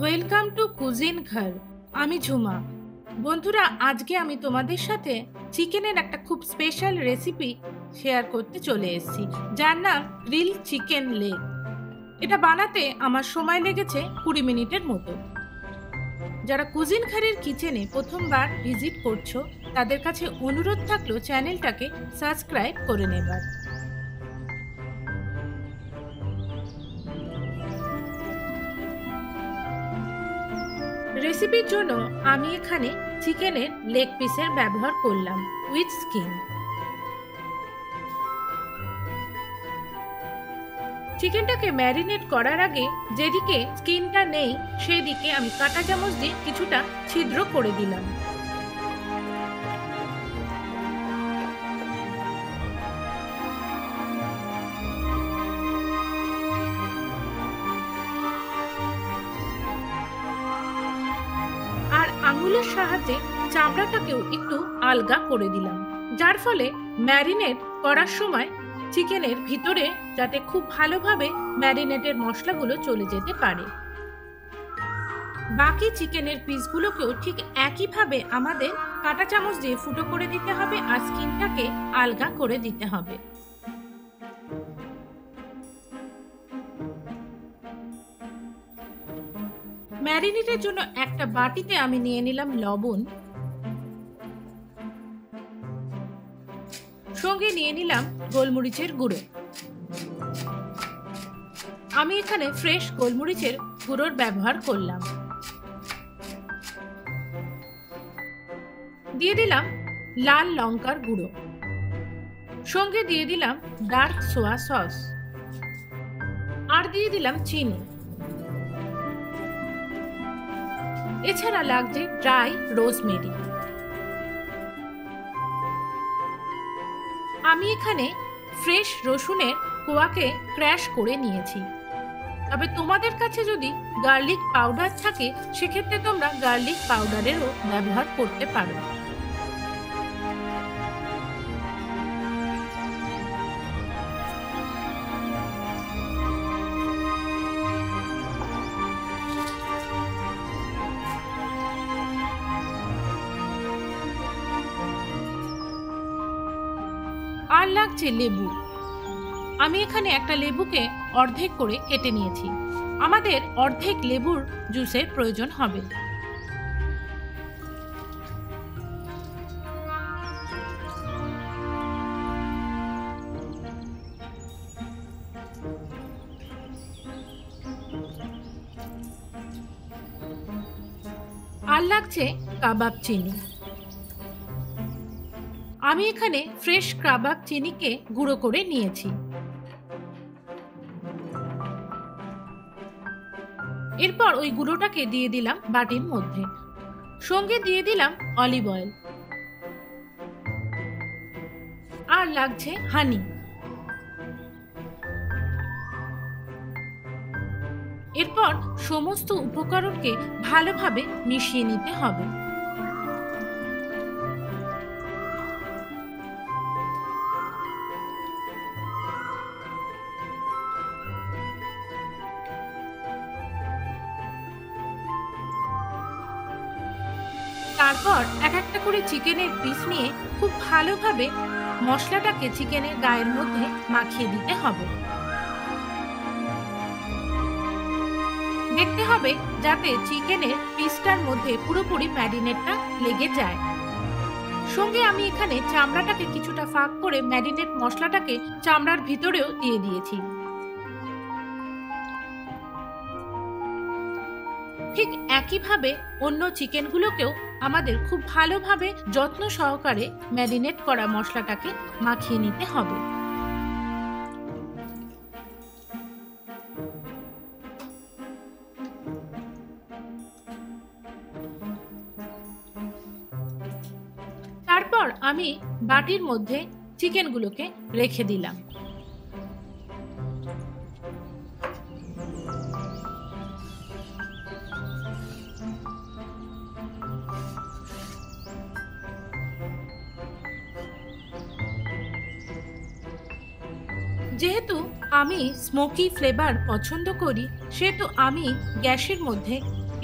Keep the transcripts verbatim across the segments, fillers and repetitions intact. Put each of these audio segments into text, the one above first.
Welcome to cuisine ঘর। আমি ঝুমা। বন্ধুরা, আজকে আমি তোমাদের সাথে চিকেনের একটা খুব স্পেশাল রেসিপি শেয়ার করতে চলে এসেছি, যার নাম গ্রিল চিকেন লেগ। এটা বানাতে আমার সময় লেগেছে কুড়ি মিনিটের মতো। যারা কুজিন ঘরের কিচেনে প্রথমবার ভিজিট করছো তাদের কাছে অনুরোধ থাকলো চ্যানেলটাকে সাবস্ক্রাইব করে নেবার। রেসিপির জন্য আমি এখানে চিকেনের লেগ পিসের ব্যবহার করলাম উইথ স্কিন। চিকেনটাকে ম্যারিনেট করার আগে যেদিকে স্কিনটা নেই সেদিকে আমি কাঁটা চামচ দিয়ে কিছুটা ছিদ্র করে দিলাম। আর আঙুলের সাহায্যে চামড়াটাকেও একটু আলগা করে দিলাম, যার ফলে ম্যারিনেট করার সময় চিকেনের ভিতরে যাতে খুব ভালোভাবে ম্যারিনেটের মশলাগুলো চলে যেতে পারে। বাকি চিকেনের পিসগুলোকেও ঠিক একইভাবে আমাদের কাঁটা চামচ দিয়ে ফুটো করে দিতে হবে আর স্কিনটাকে আলগা করে দিতে হবে। ম্যারিনেটের জন্য একটা বাটিতে আমি নিয়ে নিলাম লবণ, সঙ্গে নিয়ে নিলাম গোলমরিচের গুঁড়ো। আমি এখানে ফ্রেশ গোলমরিচের গুঁড়োর ব্যবহার করলাম। দিয়ে দিলাম লাল লঙ্কার গুঁড়ো, সঙ্গে দিয়ে দিলাম ডার্ক সোয়া সস আর দিয়ে দিলাম চিনি। এছাড়া লাগছে ড্রাই রোজমেরি। আমি এখানে ফ্রেশ রসুনের কোয়াকে ক্র্যাশ করে নিয়েছি, তবে তোমাদের কাছে যদি গার্লিক পাউডার থাকে সেক্ষেত্রে তোমরা গার্লিক পাউডারেরও ব্যবহার করতে পারো। আর লাগছে লেবু। আমি এখানে একটা লেবুকে অর্ধেক করে কেটে নিয়েছি। আমাদের অর্ধেক লেবুর জুসের প্রয়োজন হবে। আর লাগছে কাবাব চিনি। আমি এখানে ফ্রেশ কাবাব চিনিকে গুঁড়ো করে নিয়েছি। এরপর ওই গুঁড়োটাকে দিয়ে দিলাম বাটির মধ্যে, সঙ্গে দিয়ে দিলাম অলিভ অয়েল আর লাগছে হানি। এরপর সমস্ত উপকরণকে ভালোভাবে মিশিয়ে নিতে হবে। তারপর এক একটা করে চিকেনের পিস নিয়ে খুব ভালোভাবে মশলাটাকে চিকেনের গায়ের মধ্যে মাখিয়ে দিতে হবে। দেখতে হবে যাতে চিকেনের পিসটার মধ্যে পুরোপুরি ম্যারিনেটটা লেগে যায়। সঙ্গে আমি এখানে চামড়াটাকে কিছুটা ফাঁক করে ম্যারিনেট মশলাটাকে চামড়ার ভিতরেও দিয়ে দিয়েছি। ঠিক একইভাবে অন্য চিকেনগুলোকেও আমাদের খুব ভালোভাবে যত্ন সহকারে ম্যারিনেট করা মশলাটাকে মাখিয়ে নিতে হবে। তারপর আমি বাটির মধ্যে চিকেনগুলোকে রেখে দিলাম। যেহেতু আমি স্মোকি ফ্লেভার পছন্দ করি সেহেতু আমি গ্যাসের মধ্যে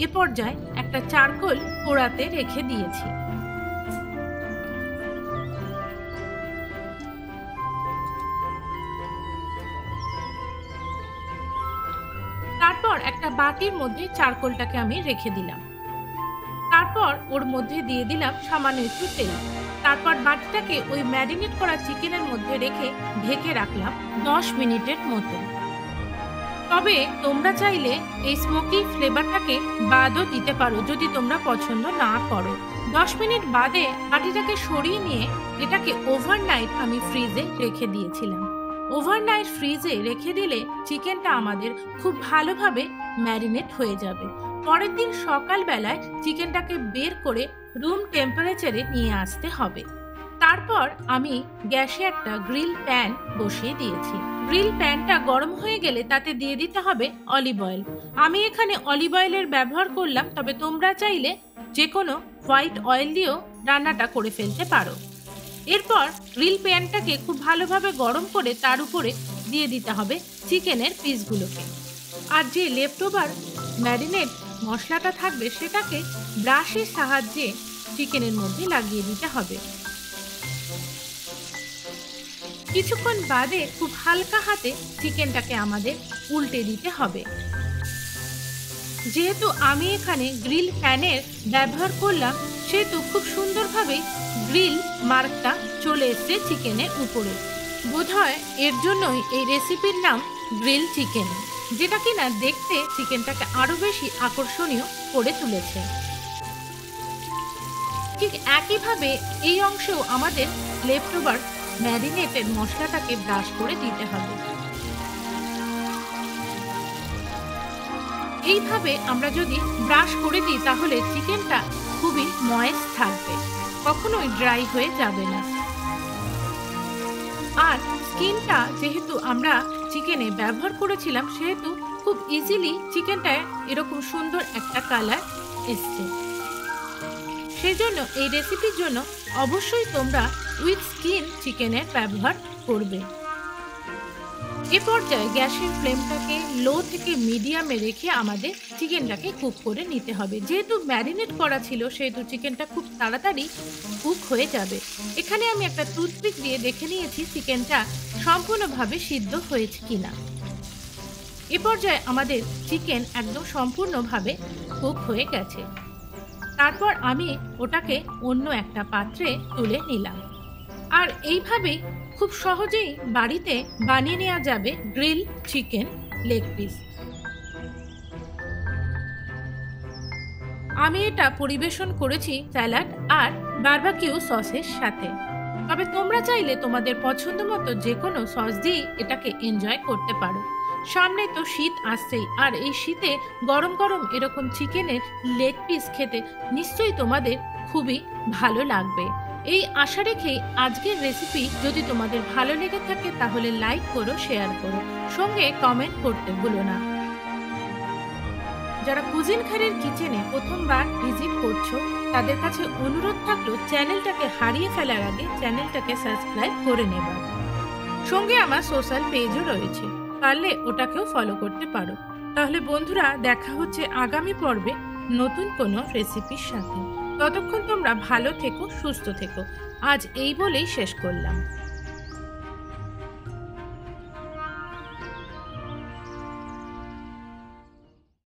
ए पर्याये एकटा चारकोल पोड़ाते रेखे दिएछि। तारपर एकटा बाटिर मध्य चारकोलटाके आमि रेखे दिलाम। तारपर ओर मध्य दिए दिलाम सामान्य एकटु तेल। तारपर बाटिटाके ओई मैरिनेट करा चिकेनेर मध्य रेखे ढेके राखलाम दस मिनिटेर मतो। तबे तोमरा चाइले एई स्मोकी फ्लेवरटाके बादो दिते पारो जोदि तोमरा पछन्द ना करो। दस मिनिट बादे बाटिटाके सरिये निये एटाके ओभारनाइट आमि फ्रिजे रेखे दिएछिलाम। ओभारनाइट फ्रिजे रेखे दिले चिकेनटा आमादेर खूब भालोभाबे मैरिनेट हये जाबे। परेर दिन सकाल बेलाय चिकेनटाके बेर करे रूम टेम्पारेचारे निये आसते होबे। तारपर आमी गैसे एकटा ग्रिल पैन बसिए दिएछि। ग्रिल पैनटा गरम हये गेले ताते दिए दिते होबे अलिव अयेल। आमी एखाने अलिव अयेलेर व्यवहार करलाम, तबे तोमरा चाइले जे कोनो व्हाइट अयेल दिएओ रान्नाटा करे फेलते पारो। एरपर ग्रिल पैनटाके खूब भालोभाबे गरम करे तार उपरे दिए दिते होबे चिकेनेर पिसगुलोके। आर जे लेफ्ट ओभार मैरिनेट मशलाटा थाकबे सेटाके ब्राशेर साहाज्ये चिकेनेर मध्य लागिए दिते होबे। किछुक्षण बादे खूब हालका हाते चिकेनटाके आमादेर उल्टे दिते होबे। जेहेतु आमी एखाने ग्रिल पैनेर व्यवहार करलाम सेहेतु खूब सुंदरभाबे ग्रिल मार्कटा चले एसेছে चिकेनेर उपरे। बोधहয় एर जन्যই এই रेसिपिर नाम ग्रिल चिकेन, যেটা কিনা দেখতে চিকেনটাকে আরো বেশি আকর্ষণীয় করে তুলেছে। ঠিক একই ভাবে এই অংশেও আমাদের লেফট ওভার ম্যারিনেটেড মশলাটাকে ব্রাশ করে দিতে হবে। এইভাবে আমরা যদি ব্রাশ করে দিই তাহলে চিকেনটা খুবই ময়েস্ট থাকবে, কখনোই ড্রাই হয়ে যাবে না। আর স্কিনটা যেহেতু আমরা চিকেনে ব্যবহার করেছিলাম সেহেতু খুব ইজিলি চিকেনটায় এরকম সুন্দর একটা কালার এসছে। সেজন্য এই রেসিপির জন্য অবশ্যই তোমরা উইথ স্কিন চিকেনের ব্যবহার করবে। এ পর্যায়ে গ্যাসের ফ্লেমটাকে লো থেকে মিডিয়ামে রেখে আমাদের চিকেনটাকে কুক করে নিতে হবে। যেহেতু ম্যারিনেট করা ছিল সেহেতু চিকেনটা খুব তাড়াতাড়ি কুক হয়ে যাবে। এখানে আমি একটা টুথপিক দিয়ে দেখে নিয়েছি চিকেনটা সম্পূর্ণভাবে সিদ্ধ হয়েছে কিনা। এ পর্যায়ে আমাদের চিকেন একদম সম্পূর্ণভাবে কুক হয়ে গেছে। তারপর আমি ওটাকে অন্য একটা পাত্রে তুলে নিলাম। আর এইভাবে খুব সহজেই বাড়িতে বানিয়ে নেওয়া যাবে গ্রিল চিকেন লেগ পিস। আমি এটা পরিবেশন করেছি স্যালাড আর বারবিকিউ সসের সাথে। তবে তোমরা চাইলে তোমাদের পছন্দ মতো যে কোনো সস দিয়ে এটাকে এনজয় করতে পারো। সামনে তো শীত আসছেই, আর এই শীতে গরম গরম এরকম চিকেনের লেগ পিস খেতে নিশ্চয়ই তোমাদের খুবই ভালো লাগবে। এই আশা রেখেই আজকের রেসিপি যদি তোমাদের ভালো লেগে থাকে তাহলে লাইক করো, শেয়ার করো, সঙ্গে কমেন্ট করতে ভুলো না। যারা কুজিনঘারের কিচেনে প্রথমবার ভিজিট করছো তাদের কাছে অনুরোধ থাকলো চ্যানেলটাকে হারিয়ে ফেলার আগে চ্যানেলটাকে সাবস্ক্রাইব করে নেবা। সঙ্গে আমার সোশ্যাল পেজও রয়েছে, পারলে ওটাকেও ফলো করতে পারো। তাহলে বন্ধুরা, দেখা হচ্ছে আগামী পর্বে নতুন কোনো রেসিপির সাথে। ততক্ষণ তোমরা ভালো থেকো, সুস্থ থেকো। আজ এই বলেই শেষ করলাম।